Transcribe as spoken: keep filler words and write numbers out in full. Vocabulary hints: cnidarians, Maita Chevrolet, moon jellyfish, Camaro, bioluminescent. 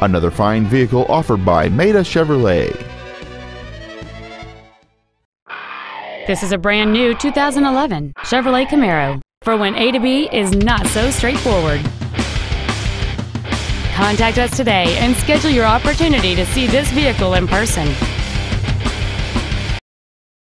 Another fine vehicle offered by Maita Chevrolet. This is a brand new two thousand eleven Chevrolet Camaro for when A to B is not so straightforward. Contact us today and schedule your opportunity to see this vehicle in person.